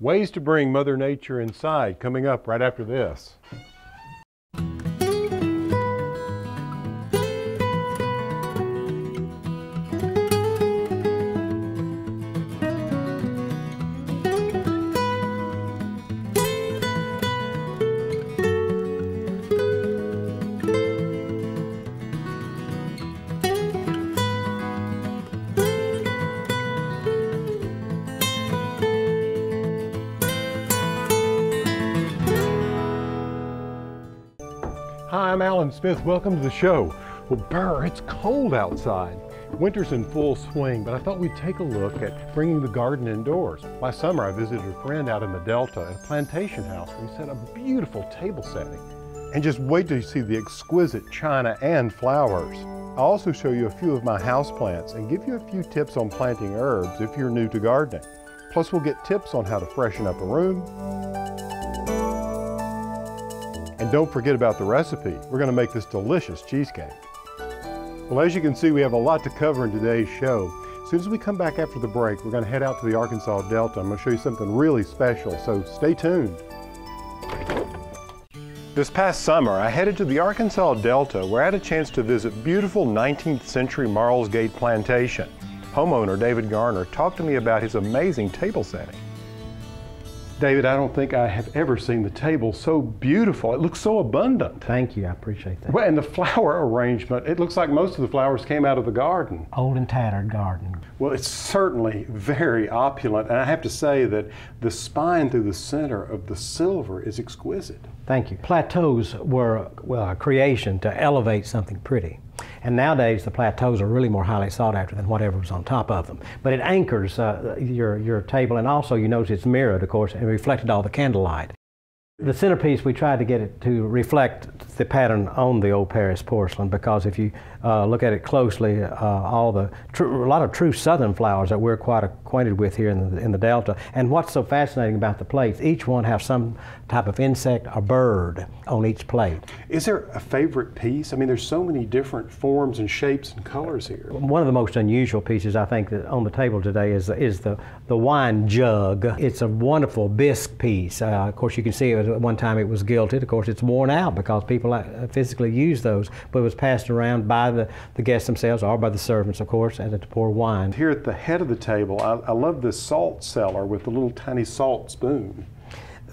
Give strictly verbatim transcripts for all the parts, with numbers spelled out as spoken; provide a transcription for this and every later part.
Ways to bring Mother Nature inside, coming up right after this. Hi, I'm Alan Smith. Welcome to the show. Well, brr, it's cold outside. Winter's in full swing, but I thought we'd take a look at bringing the garden indoors. Last summer, I visited a friend out in the Delta at a plantation house where he set a beautiful table setting. And just wait till you see the exquisite china and flowers. I'll also show you a few of my houseplants and give you a few tips on planting herbs if you're new to gardening. Plus, we'll get tips on how to freshen up a room. And don't forget about the recipe. We're going to make this delicious cheesecake. Well, as you can see, we have a lot to cover in today's show. As soon as we come back after the break, we're going to head out to the Arkansas Delta. I'm going to show you something really special, so stay tuned. This past summer, I headed to the Arkansas Delta, where I had a chance to visit beautiful nineteenth century Marlsgate Plantation. Homeowner David Garner talked to me about his amazing table setting. David, I don't think I have ever seen the table so beautiful. It looks so abundant. Thank you. I appreciate that. Well, and the flower arrangement, it looks like most of the flowers came out of the garden. Old and tattered garden. Well, it's certainly very opulent. And I have to say that the spine through the center of the silver is exquisite. Thank you. Plateaus were, well, a creation to elevate something pretty. And nowadays, the plateaus are really more highly sought after than whatever's on top of them. But it anchors uh, your, your table, and also you notice it's mirrored, of course, and reflected all the candlelight. The centerpiece, we tried to get it to reflect the pattern on the old Paris porcelain, because if you uh, look at it closely, uh, all the true, a lot of true southern flowers that we're quite acquainted with here in the, in the Delta. And what's so fascinating about the plates, each one has some type of insect or bird on each plate. Is there a favorite piece? I mean, there's so many different forms and shapes and colors here. One of the most unusual pieces, I think, that on the table today is, is the, the wine jug. It's a wonderful bisque piece. Uh, of course, you can see it. At one time it was gilded. Of course, it's worn out because people physically use those, but it was passed around by the, the guests themselves or by the servants, of course, and to pour wine. Here at the head of the table, I, I love this salt cellar with the little tiny salt spoon.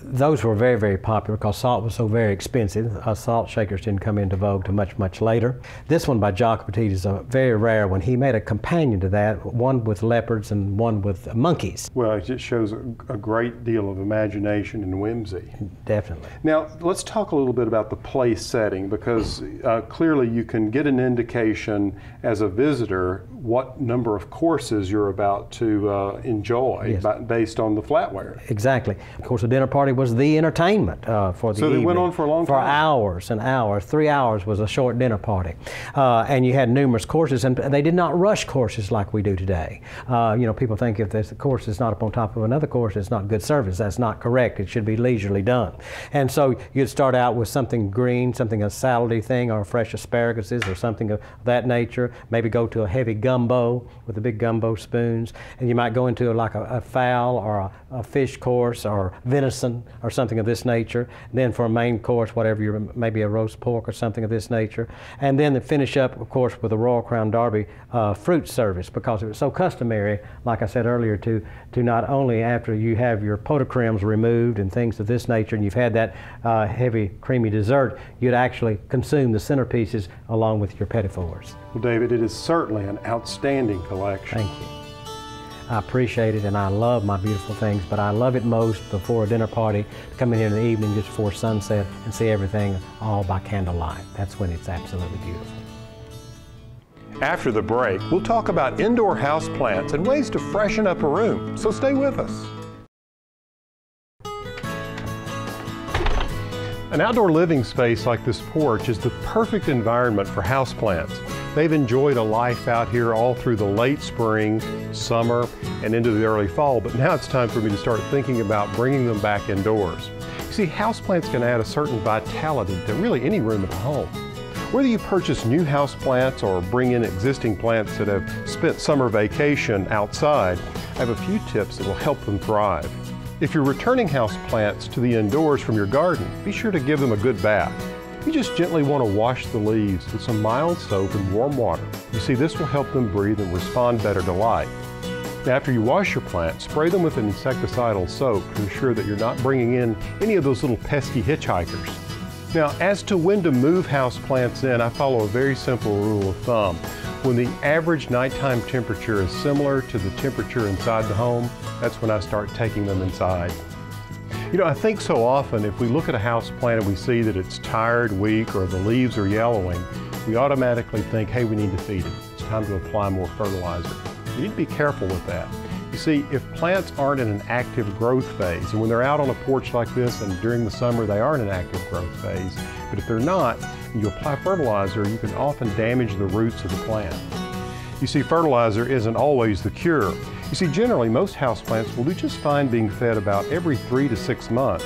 Those were very, very popular because salt was so very expensive. Uh, salt shakers didn't come into vogue until much, much later. This one by Jacques Petit is a very rare one. He made a companion to that, one with leopards and one with monkeys. Well, it just shows a, a great deal of imagination and whimsy. Definitely. Now, let's talk a little bit about the place setting, because uh, clearly you can get an indication as a visitor what number of courses you're about to uh, enjoy. Yes. by, based on the flatware. Exactly. Of course, a dinner party was the entertainment uh, for the evening. So they went on for a long time? For hours and hours. Three hours was a short dinner party. Uh, and you had numerous courses, and they did not rush courses like we do today. Uh, you know, people think if this course is not up on top of another course, it's not good service. That's not correct. It should be leisurely done. And so you'd start out with something green, something a salady thing, or fresh asparaguses or something of that nature. Maybe go to a heavy gumbo with the big gumbo spoons. And you might go into a, like a, a fowl or a, a fish course or venison, or something of this nature. And then for a main course, whatever, you're, maybe a roast pork or something of this nature. And then to finish up, of course, with the Royal Crown Derby uh, fruit service, because it was so customary, like I said earlier, to, to not only after you have your pot de cremes removed and things of this nature, and you've had that uh, heavy, creamy dessert, you'd actually consume the centerpieces along with your petits-fours. Well, David, it is certainly an outstanding collection. Thank you. I appreciate it, and I love my beautiful things, but I love it most before a dinner party, to come in here in the evening just before sunset and see everything all by candlelight. That's when it's absolutely beautiful. After the break, we'll talk about indoor houseplants and ways to freshen up a room, so stay with us. An outdoor living space like this porch is the perfect environment for houseplants. They've enjoyed a life out here all through the late spring, summer, and into the early fall, but now it's time for me to start thinking about bringing them back indoors. You see, houseplants can add a certain vitality to really any room at the home. Whether you purchase new houseplants or bring in existing plants that have spent summer vacation outside, I have a few tips that will help them thrive. If you're returning houseplants to the indoors from your garden, be sure to give them a good bath. You just gently want to wash the leaves with some mild soap and warm water. You see, this will help them breathe and respond better to light. Now, after you wash your plant, spray them with an insecticidal soap to ensure that you're not bringing in any of those little pesky hitchhikers. Now, as to when to move houseplants in, I follow a very simple rule of thumb. When the average nighttime temperature is similar to the temperature inside the home, that's when I start taking them inside. You know, I think so often if we look at a houseplant and we see that it's tired, weak, or the leaves are yellowing, we automatically think, hey, we need to feed it. It's time to apply more fertilizer. You need to be careful with that. You see, if plants aren't in an active growth phase, and when they're out on a porch like this and during the summer, they are in an active growth phase, but if they're not, and you apply fertilizer, you can often damage the roots of the plant. You see, fertilizer isn't always the cure. You see, generally, most houseplants will do just fine being fed about every three to six months.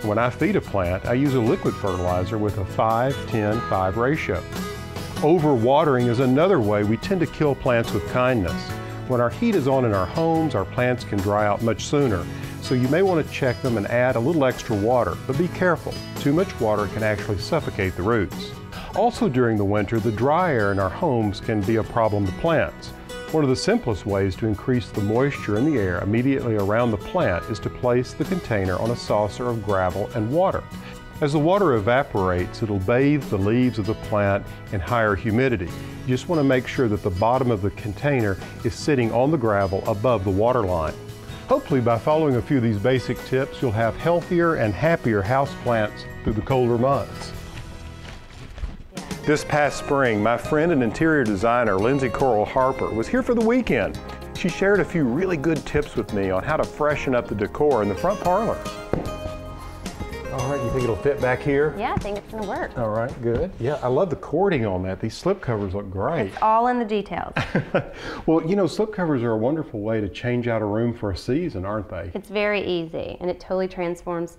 And when I feed a plant, I use a liquid fertilizer with a five ten five ratio. Overwatering is another way we tend to kill plants with kindness. When our heat is on in our homes, our plants can dry out much sooner. So you may want to check them and add a little extra water, but be careful. Too much water can actually suffocate the roots. Also during the winter, the dry air in our homes can be a problem to plants. One of the simplest ways to increase the moisture in the air immediately around the plant is to place the container on a saucer of gravel and water. As the water evaporates, it'll bathe the leaves of the plant in higher humidity. You just want to make sure that the bottom of the container is sitting on the gravel above the water line. Hopefully, by following a few of these basic tips, you'll have healthier and happier houseplants through the colder months. This past spring, my friend and interior designer, Lindsay Coral Harper, was here for the weekend. She shared a few really good tips with me on how to freshen up the decor in the front parlor. All right, you think it'll fit back here? Yeah, I think it's gonna work. All right, good. Yeah, I love the cording on that. These slip covers look great. It's all in the details. Well, you know, slip covers are a wonderful way to change out a room for a season, aren't they? It's very easy, and it totally transforms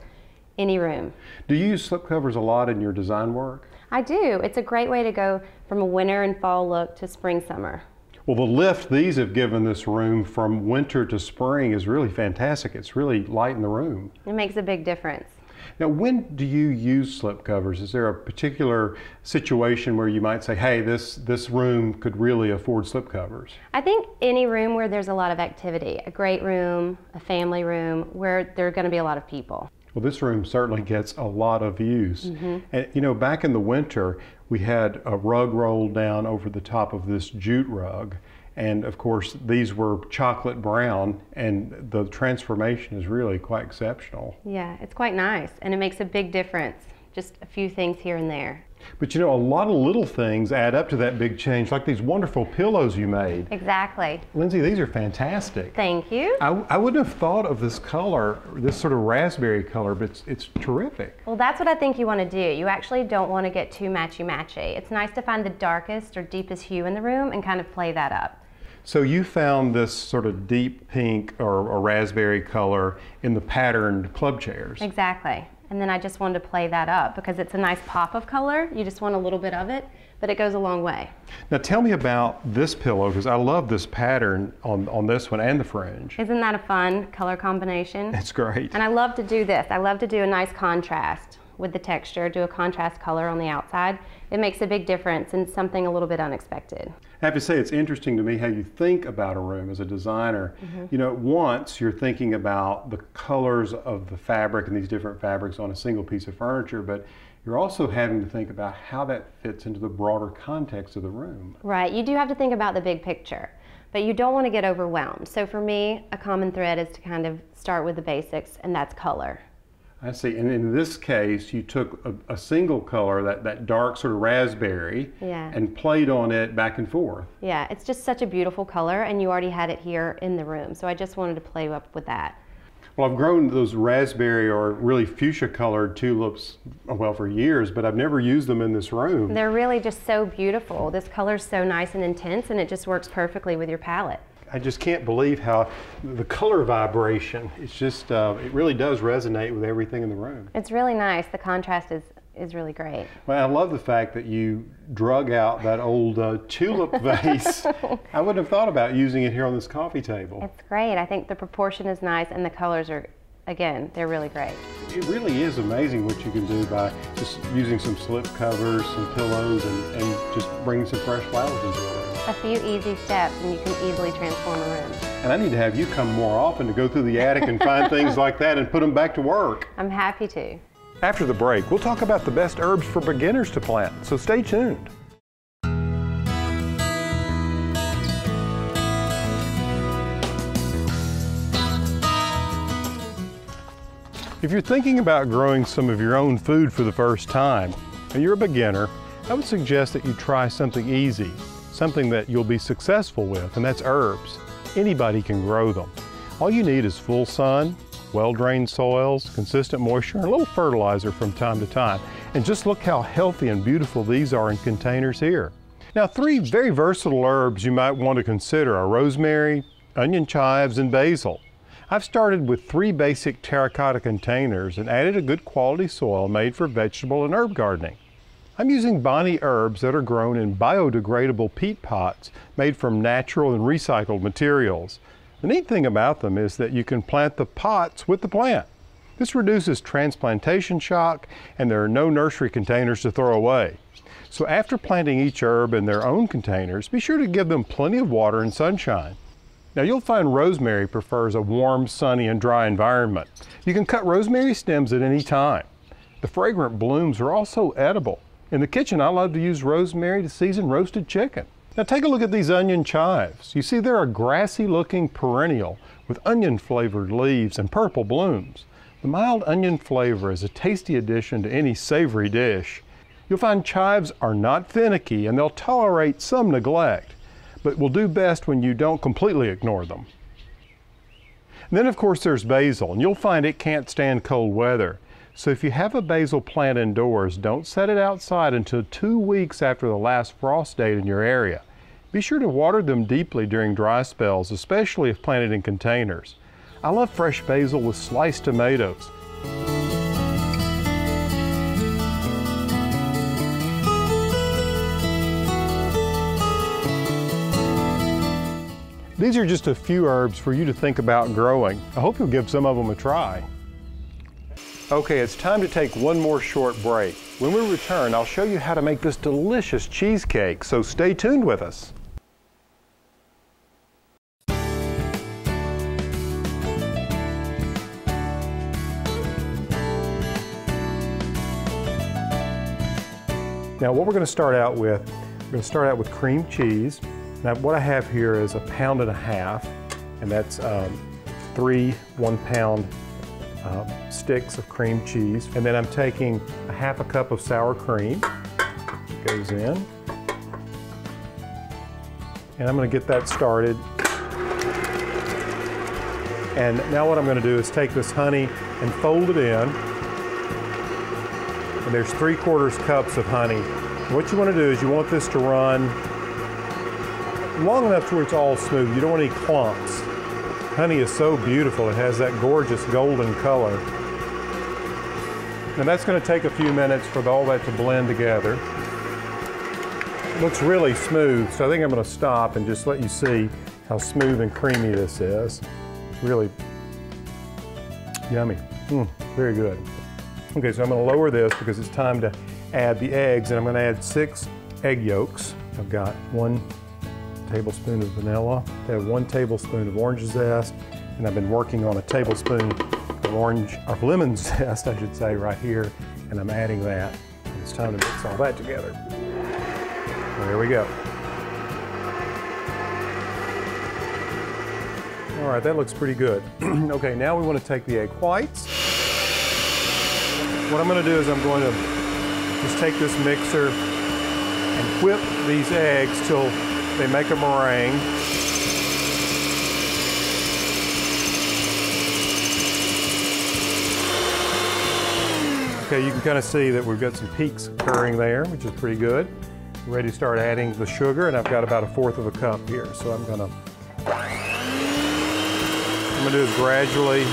any room. Do you use slip covers a lot in your design work? I do. It's a great way to go from a winter and fall look to spring, summer. Well, the lift these have given this room from winter to spring is really fantastic. It's really lightened the room. It makes a big difference. Now, when do you use slip covers? Is there a particular situation where you might say, hey, this, this room could really afford slip covers? I think any room where there's a lot of activity, a great room, a family room, where there are going to be a lot of people. Well, this room certainly gets a lot of use. Mm-hmm. And you know, back in the winter, we had a rug rolled down over the top of this jute rug. And of course, these were chocolate brown, and the transformation is really quite exceptional. Yeah, it's quite nice, and it makes a big difference. Just a few things here and there. But you know, a lot of little things add up to that big change, like these wonderful pillows you made. Exactly. Lindsay, these are fantastic. Thank you. I, I wouldn't have thought of this color, this sort of raspberry color, but it's, it's terrific. Well, that's what I think you want to do. You actually don't want to get too matchy-matchy. It's nice to find the darkest or deepest hue in the room and kind of play that up. So you found this sort of deep pink or, or raspberry color in the patterned club chairs. Exactly. And then I just wanted to play that up because it's a nice pop of color. You just want a little bit of it, but it goes a long way. Now tell me about this pillow, because I love this pattern on, on this one and the fringe. Isn't that a fun color combination? It's great. And I love to do this. I love to do a nice contrast with the texture, do a contrast color on the outside. It makes a big difference, and something a little bit unexpected. I have to say, it's interesting to me how you think about a room as a designer. Mm-hmm. You know, once you're thinking about the colors of the fabric and these different fabrics on a single piece of furniture, but you're also having to think about how that fits into the broader context of the room. Right, you do have to think about the big picture, but you don't want to get overwhelmed. So for me, a common thread is to kind of start with the basics, and that's color. I see, and in this case, you took a, a single color, that, that dark sort of raspberry, yeah, and played on it back and forth. Yeah, it's just such a beautiful color, and you already had it here in the room, so I just wanted to play up with that. Well, I've grown those raspberry or really fuchsia-colored tulips, well, for years, but I've never used them in this room. They're really just so beautiful. This color's so nice and intense, and it just works perfectly with your palette. I just can't believe how the color vibration, it's just, uh, it really does resonate with everything in the room. It's really nice. The contrast is, is really great. Well, I love the fact that you drug out that old uh, tulip vase. I wouldn't have thought about using it here on this coffee table. It's great. I think the proportion is nice, and the colors are again, they're really great. It really is amazing what you can do by just using some slip covers, some pillows, and, and just bringing some fresh flowers into it. A few easy steps and you can easily transform a room. And I need to have you come more often to go through the attic and find things like that and put them back to work. I'm happy to. After the break, we'll talk about the best herbs for beginners to plant, so stay tuned. If you're thinking about growing some of your own food for the first time and you're a beginner, I would suggest that you try something easy, something that you'll be successful with, and that's herbs. Anybody can grow them. All you need is full sun, well-drained soils, consistent moisture, and a little fertilizer from time to time. And just look how healthy and beautiful these are in containers here. Now, three very versatile herbs you might want to consider are rosemary, onion chives, and basil. I've started with three basic terracotta containers and added a good quality soil made for vegetable and herb gardening. I'm using Bonnie herbs that are grown in biodegradable peat pots made from natural and recycled materials. The neat thing about them is that you can plant the pots with the plant. This reduces transplantation shock, and there are no nursery containers to throw away. So after planting each herb in their own containers, be sure to give them plenty of water and sunshine. Now, you'll find rosemary prefers a warm, sunny, and dry environment. You can cut rosemary stems at any time. The fragrant blooms are also edible. In the kitchen, I love to use rosemary to season roasted chicken. Now take a look at these onion chives. You see, they're a grassy looking perennial with onion flavored leaves and purple blooms. The mild onion flavor is a tasty addition to any savory dish. You'll find chives are not finicky and they'll tolerate some neglect, but will do best when you don't completely ignore them. And then of course there's basil, and you'll find it can't stand cold weather. So if you have a basil plant indoors, don't set it outside until two weeks after the last frost date in your area. Be sure to water them deeply during dry spells, especially if planted in containers. I love fresh basil with sliced tomatoes. These are just a few herbs for you to think about growing. I hope you'll give some of them a try. Okay, it's time to take one more short break. When we return, I'll show you how to make this delicious cheesecake, so stay tuned with us. Now, what we're going to start out with, we're going to start out with cream cheese. Now, what I have here is a pound and a half, and that's um, three one-pound Um, sticks of cream cheese, and then I'm taking a half a cup of sour cream, goes in, and I'm going to get that started. And now what I'm going to do is take this honey and fold it in, and there's three quarters cups of honey. What you want to do is you want this to run long enough to where it's all smooth. You don't want any clumps. Honey is so beautiful. It has that gorgeous golden color. Now that's going to take a few minutes for all that to blend together. It looks really smooth, so I think I'm going to stop and just let you see how smooth and creamy this is. It's really yummy. Mm, very good. Okay, so I'm going to lower this because it's time to add the eggs, and I'm going to add six egg yolks. I've got one tablespoon of vanilla, I have one tablespoon of orange zest, and I've been working on a tablespoon of orange, of lemon zest, I should say, right here, and I'm adding that. It's time to mix all that together. There we go. All right, that looks pretty good. Okay, now we want to take the egg whites. What I'm going to do is I'm going to just take this mixer and whip these eggs till they make a meringue. Okay, you can kind of see that we've got some peaks occurring there, which is pretty good. We're ready to start adding the sugar, and I've got about a fourth of a cup here, so I'm gonna, what I'm gonna do is gradually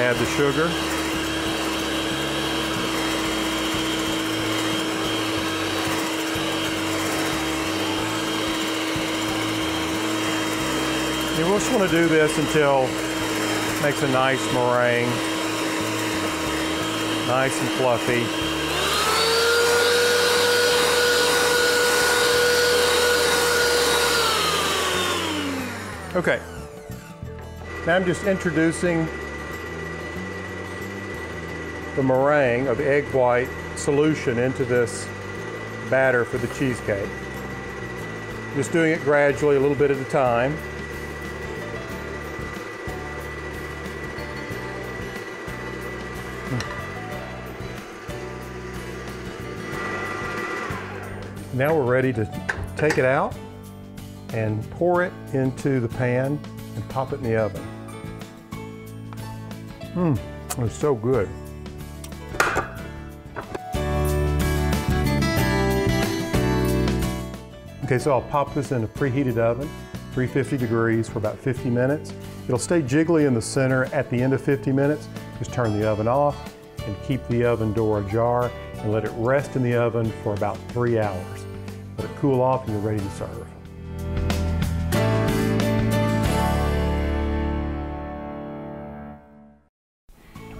add the sugar. We just want to do this until Makes a nice meringue. Nice and fluffy. Okay. Now I'm just introducing the meringue of egg white solution into this batter for the cheesecake. Just doing it gradually, a little bit at a time. Now we're ready to take it out and pour it into the pan and pop it in the oven. Mmm, it's so good. Okay, so I'll pop this in a preheated oven, three fifty degrees for about fifty minutes. It'll stay jiggly in the center at the end of fifty minutes. Just turn the oven off and keep the oven door ajar and let it rest in the oven for about three hours. Let it cool off and you're ready to serve.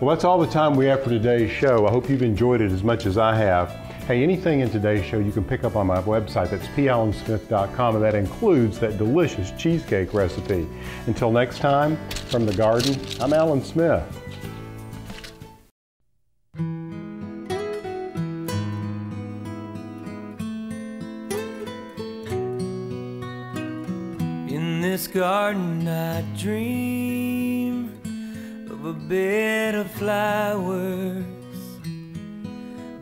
Well, that's all the time we have for today's show. I hope you've enjoyed it as much as I have. Hey, anything in today's show you can pick up on my website. That's P Allen Smith dot com, and that includes that delicious cheesecake recipe. Until next time, from the garden, I'm Allen Smith. In this garden I dream of a bed of flowers.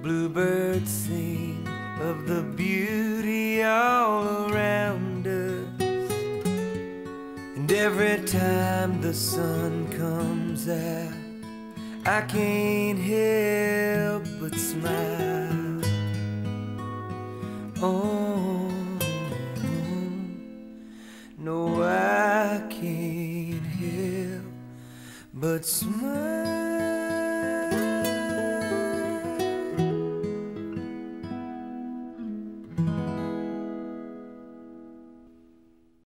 Bluebirds sing of the beauty all around us. And every time the sun comes out, I can't help but smile. Oh, no, I can't help but smile.